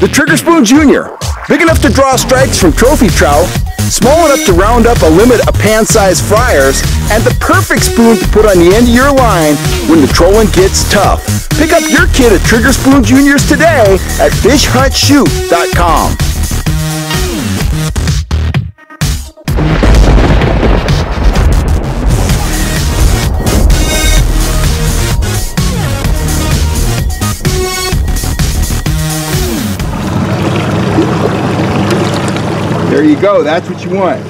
The Trigger Spoon Junior, big enough to draw strikes from trophy trout, small enough to round up a limit of pan-sized fryers, and the perfect spoon to put on the end of your line when the trolling gets tough. Pick up your kit of Trigger Spoon Juniors today at fishhuntshoot.com. There you go, that's what you want.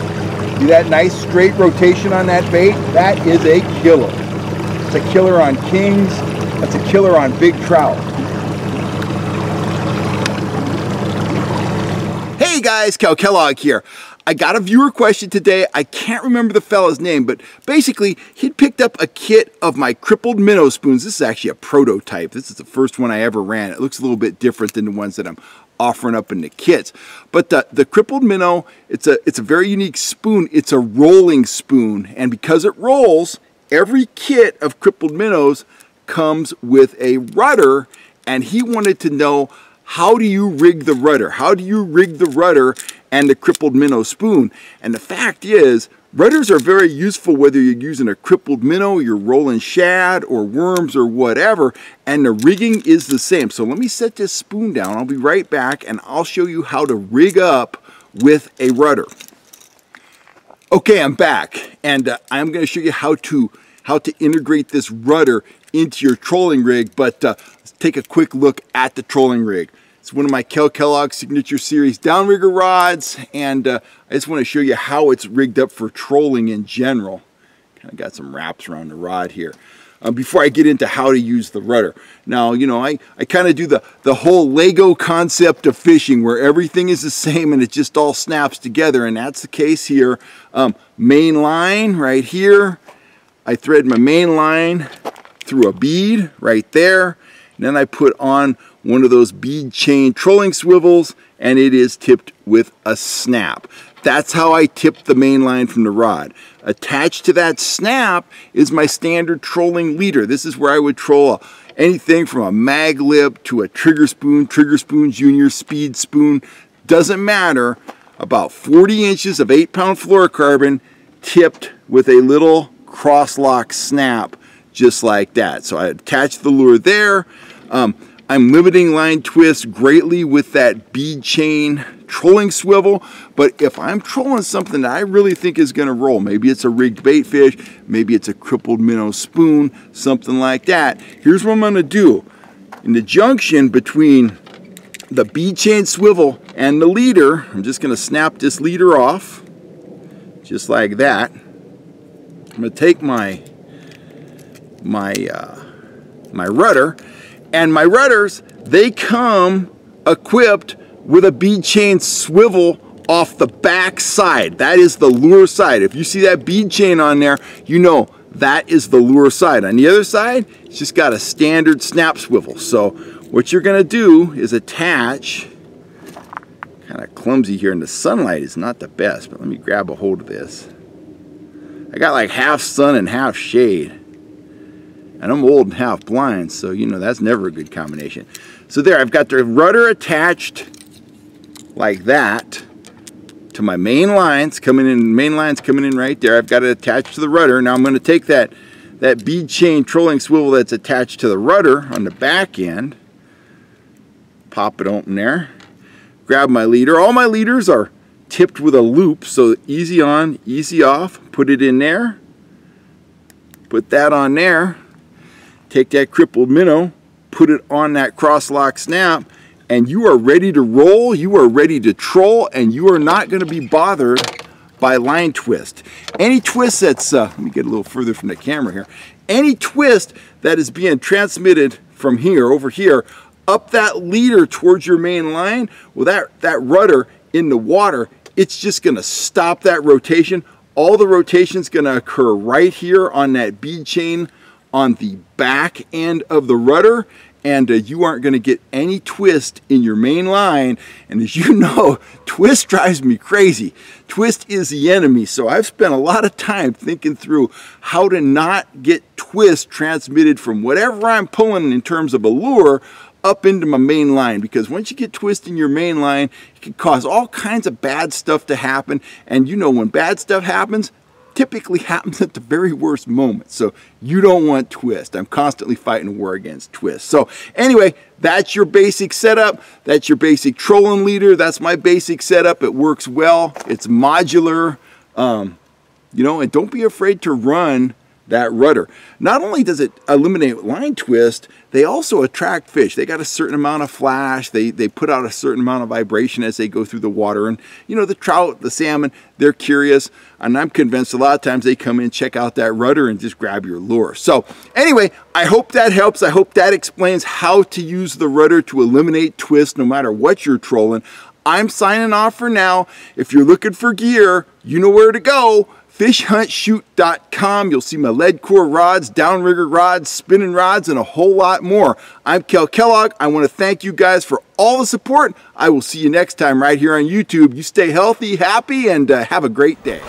See that nice straight rotation on that bait? That is a killer. It's a killer on kings, that's a killer on big trout. Hey guys, Cal Kellogg here. I got a viewer question today. I can't remember the fella's name, but basically he'd picked up a kit of my Crippled Minnow spoons. This is actually a prototype. This is the first one I ever ran. It looks a little bit different than the ones that I'm offering up in the kits. But the Crippled Minnow, it's a very unique spoon. It's a rolling spoon, and because it rolls, every kit of Crippled Minnows comes with a rudder, and he wanted to know, how do you rig the rudder? How do you rig the rudder and the Crippled Minnow spoon? And the fact is, rudders are very useful whether you're using a crippled minnow, you're rolling shad or worms or whatever, and the rigging is the same. So let me set this spoon down. I'll be right back and I'll show you how to rig up with a rudder. Okay, I'm back, and I'm going to show you how to integrate this rudder into your trolling rig, but let's take a quick look at the trolling rig. It's one of my Cal Kellogg Signature Series downrigger rods, and I just want to show you how it's rigged up for trolling in general. Kind of got some wraps around the rod here. Before I get into how to use the rudder. Now, you know, I kind of do the whole Lego concept of fishing where everything is the same and it just all snaps together, and that's the case here. Main line right here. I thread my main line through a bead right there. And then I put on one of those bead chain trolling swivels, and it is tipped with a snap. That's how I tip the main line from the rod. Attached to that snap is my standard trolling leader. This is where I would troll anything from a Mag Lip to a Trigger Spoon Junior, Speed Spoon, doesn't matter. About 40 inches of 8-pound fluorocarbon tipped with a little cross-lock snap, just like that. So I attach the lure there. I'm limiting line twist greatly with that bead chain trolling swivel, but if I'm trolling something that I really think is going to roll, maybe it's a rigged bait fish, maybe it's a crippled minnow spoon, something like that, here's what I'm going to do. In the junction between the bead chain swivel and the leader, I'm just going to snap this leader off, just like that. I'm going to take my rudder, and my rudders, they come equipped with a bead chain swivel off the back side. That is the lure side. If you see that bead chain on there, you know that is the lure side. On the other side, it's just got a standard snap swivel. So what you're going to do is attach, kind of clumsy here and the sunlight is not the best, but let me grab a hold of this. I got like half sun and half shade. And I'm old and half blind, so you know that's never a good combination. So there, I've got the rudder attached like that to my main lines coming in. Main lines coming in right there. I've got it attached to the rudder. Now I'm going to take that bead chain trolling swivel that's attached to the rudder on the back end, pop it open there, grab my leader. All my leaders are tipped with a loop, so easy on, easy off. Put it in there. Put that on there. Take that crippled minnow, put it on that cross-lock snap, and you are ready to roll, you are ready to troll, and you are not going to be bothered by line twist. Any twist that's, let me get a little further from the camera here, any twist that is being transmitted from here, over here, up that leader towards your main line, well, that rudder in the water, it's just going to stop that rotation. All the rotation's going to occur right here on that bead chain on the back end of the rudder, and you aren't going to get any twist in your main line. And as you know, twist drives me crazy. Twist is the enemy, so I've spent a lot of time thinking through how to not get twist transmitted from whatever I'm pulling in terms of a lure up into my main line, because once you get twisting your main line, it can cause all kinds of bad stuff to happen. And you know, when bad stuff happens, typically happens at the very worst moment. So you don't want twist. I'm constantly fighting a war against twist. So anyway, that's your basic setup. That's your basic trolling leader. That's my basic setup. It works well. It's modular. You know, and don't be afraid to run that rudder. Not only does it eliminate line twist, they also attract fish. They got a certain amount of flash. They put out a certain amount of vibration as they go through the water. And you know, the trout, the salmon, they're curious. And I'm convinced a lot of times they come in, check out that rudder and just grab your lure. So anyway, I hope that helps. I hope that explains how to use the rudder to eliminate twist no matter what you're trolling. I'm signing off for now. If you're looking for gear, you know where to go. fishhuntshoot.com. You'll see my lead core rods, downrigger rods, spinning rods, and a whole lot more. I'm Cal Kellogg. I want to thank you guys for all the support. I will see you next time right here on YouTube. You stay healthy, happy, and have a great day.